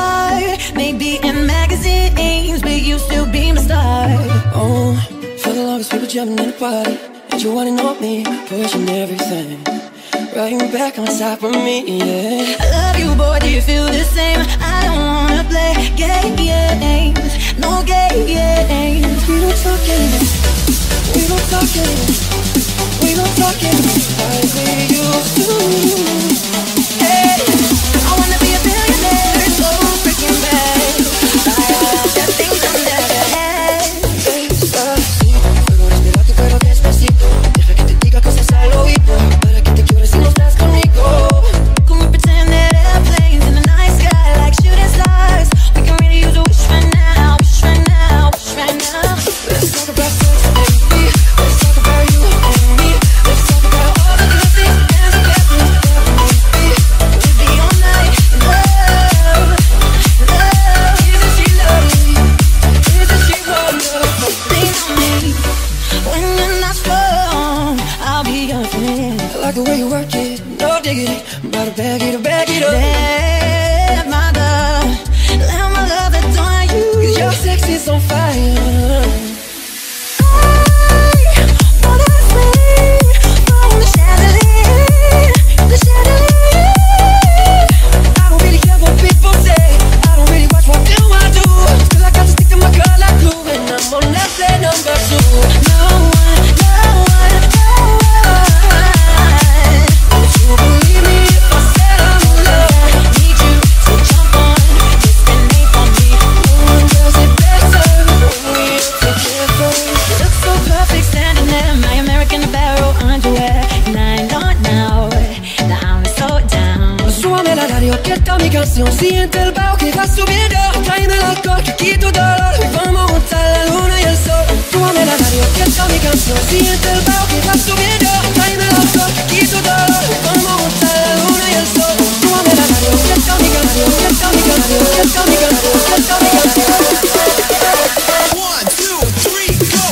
far. Maybe in magazines, but you still be my star. Oh, for the longest people jumping in the party, and you wanna know me, pushing everything, right back on top of me, yeah. I love you, boy, do you feel the same? I don't wanna play games, no games. We don't talk anymore, we don't talk anymore, we don't talk anymore like we used to. Hey, I wanna be a billionaire, so freaking bad. Buy all the things I never had. Pero respira tu cuerpo despacito, deja que te diga cosas al oído, para que te quieras si no estás conmigo. Can we pretend that airplanes in the night sky like shooting stars? We can really use a wish right now, wish right now, wish right now. Let's talk about sex, baby. Let's talk about you and me. Let's talk about all the good things and the bad things that we be. We'll be all night in love, love. Isn't she lovely? Isn't she wonderful? Lean on me when you're not strong. I'll be your friend. I like the way you work it. No diggity, I'm about to bag it up. Let my love adorn you, 'cause your sex is on fire. I wanna swing from the chandelier. I don't really care what people say, I don't really watch what do I do, 'cause I got to stick to my girl like glue, and I'm on that play number 2. No one, no one, no one. Would you believe me if I said I'm in love? I need you, so jump on, just and wait for me. No one does it better when we're together. You look so perfect standing there, my American Apparel underwear, and I know now that I'm so down. Súbame la radio, que está mi canción. Siente el bajo que va subiendo, tráeme el alcohol que quita el dolor. Hoy vamos a juntar la luna y el sol. Súbame la radio, que está mi canción. Siente el bajo que va subiendo, tráeme el alcohol que quita el dolor. Hoy vamos a juntar la luna y el sol. Súbame la radio, que está mi canción. Que está mi canción. Que está mi canción. Que está mi canción. 1, 2, 3, go!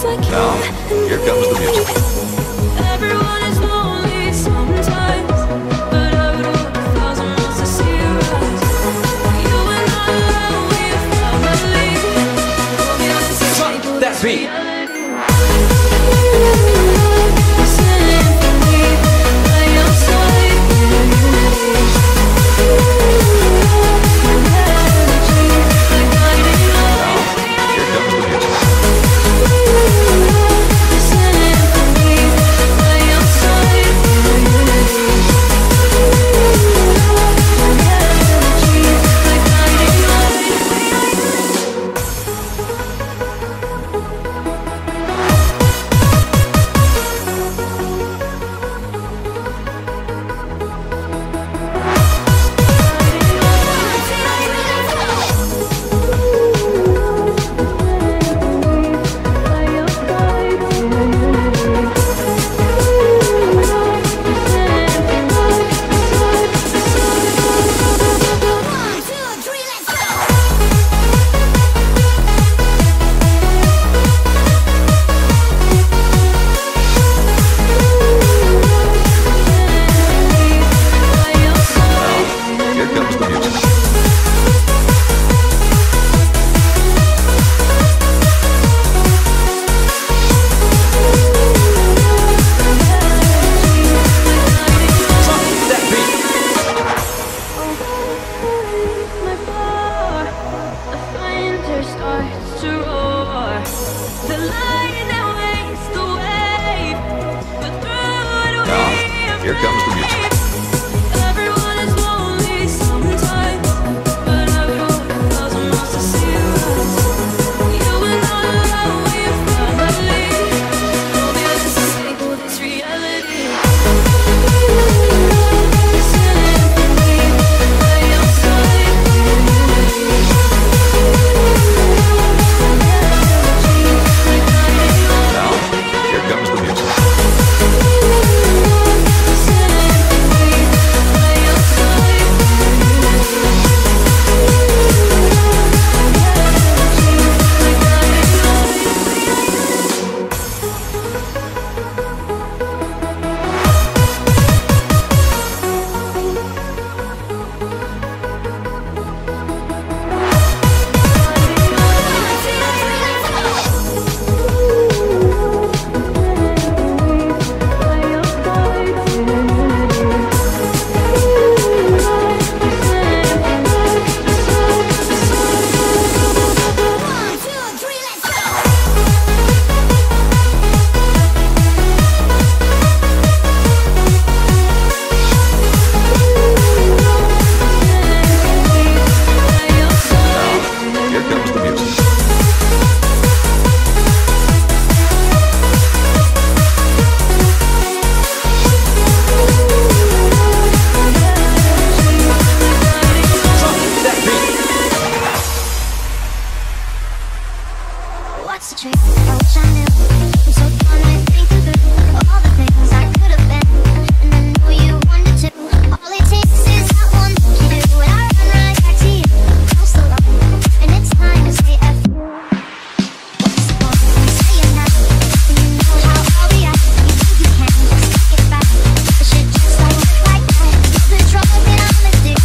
Now, here comes the music. Beat. Here comes the music. Everyone is lonely sometimes, but I would hope a thousand miles to see you rise. You and I love where you're finally. Don't be able to escape this reality. Sitting for me by your side. Now, here comes the music. What's the trick? I wish I knew. I'm so fond of thinking through all the things I could have been, and I know you wanted to. All it takes is that one look you do, and I run right back to you. Cross the line, and it's time to say F you. What's the point? You say it now, and you know how I'll react. You think you can take it back, but shit just like look like that. You're the drug that I'm addicted to, and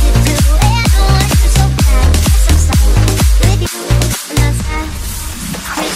I want you so bad. Guess I'm stuck with you, and that's that. We're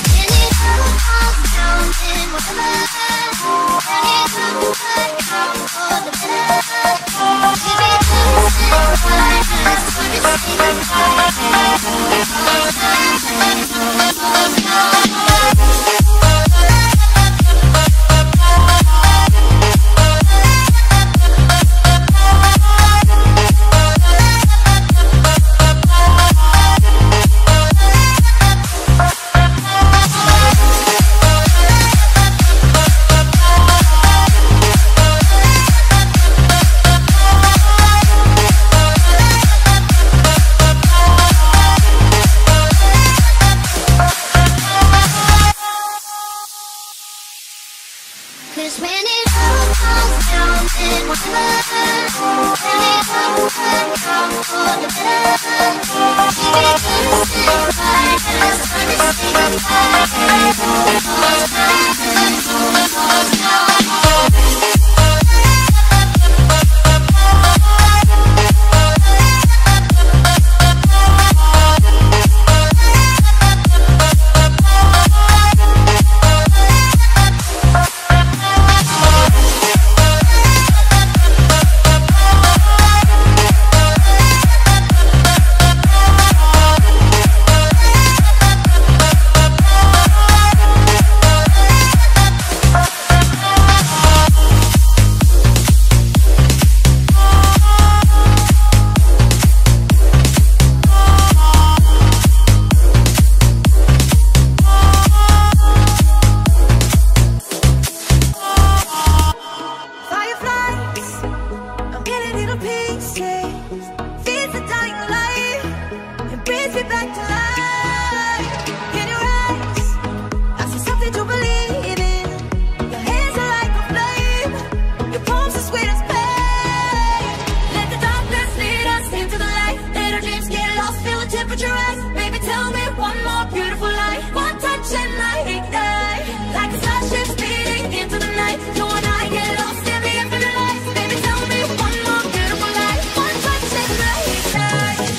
lies. Baby, tell me one more beautiful lie. One touch and I ignite like a starship speeding into the night. You and I get lost in the infinite lights. Baby, tell me one more beautiful lie. One touch and I ignite.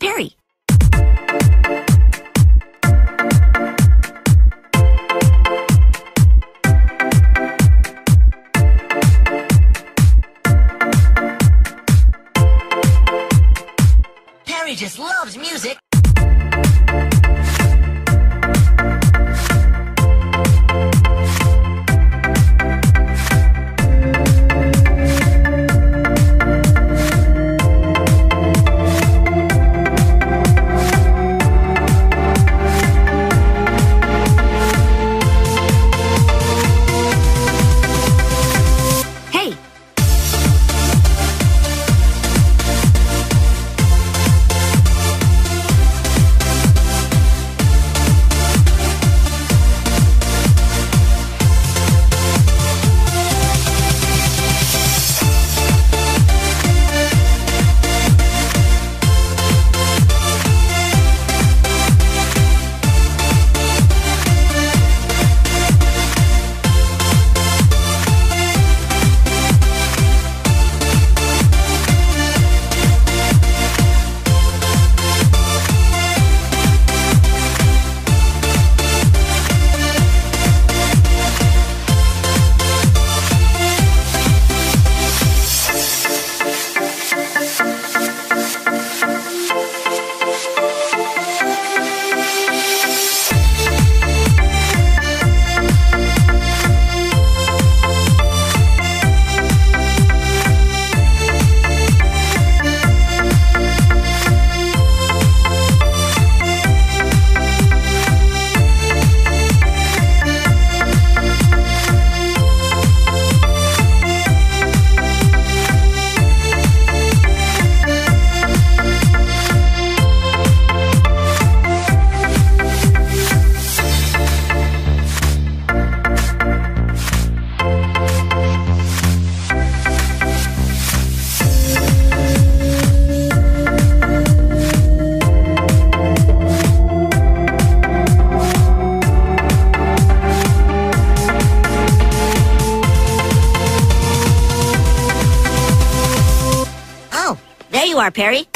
Perry. Perry just loves music. There you are, Perry.